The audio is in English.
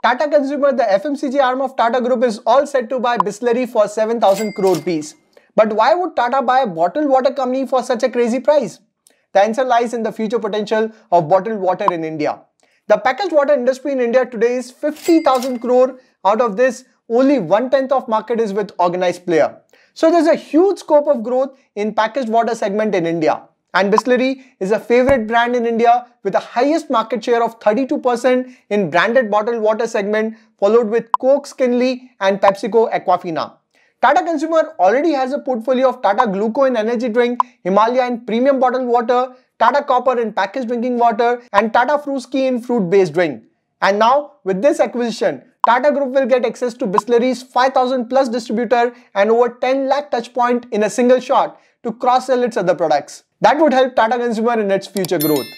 Tata Consumer, the FMCG arm of Tata Group, is all set to buy Bisleri for 7,000 crore rupees. But why would Tata buy a bottled water company for such a crazy price? The answer lies in the future potential of bottled water in India. The packaged water industry in India today is 50,000 crore. Out of this, only 1/10 of market is with organized player. So there's a huge scope of growth in packaged water segment in India. And Bisleri is a favorite brand in India with the highest market share of 32% in branded bottled water segment, followed with Coke Skinly and PepsiCo Aquafina. Tata Consumer already has a portfolio of Tata Gluco in energy drink, Himalaya in premium bottled water, Tata Copper in packaged drinking water and Tata Fruski in fruit-based drink. And now with this acquisition, Tata Group will get access to Bisleri's 5,000+ distributor and over 10 lakh touchpoint in a single shot to cross-sell its other products. That would help Tata Consumer in its future growth.